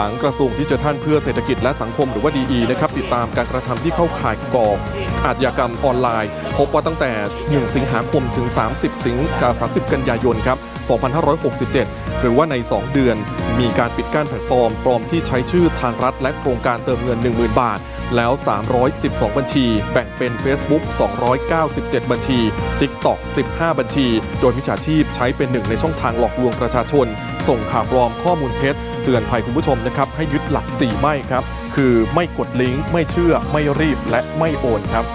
หลังกระทรวงดิจิทัลเพื่อเศรษฐกิจและสังคมหรือว่าDEนะครับติดตามการกระทำที่เข้าข่ายก่ออาชญากรรมออนไลน์พบว่าตั้งแต่1สิงหาคมถึง30กันยายนครับ2567หรือว่าใน2เดือนมีการปิดกั้นแพลตฟอร์มปลอมที่ใช้ชื่อทางรัฐและโครงการเติมเงิน 10,000 บาทแล้ว312บัญชีแบ่งเป็น Facebook 297บัญชี TikTok 15บัญชีโดยมิจฉาชีพใช้เป็นหนึ่งในช่องทางหลอกลวงประชาชนส่งข่าวปลอมข้อมูลเท็จเตือนภัยคุณผู้ชมนะครับให้ยึดหลัก4ไม่ครับคือไม่กดลิงก์ไม่เชื่อไม่รีบและไม่โอนครับ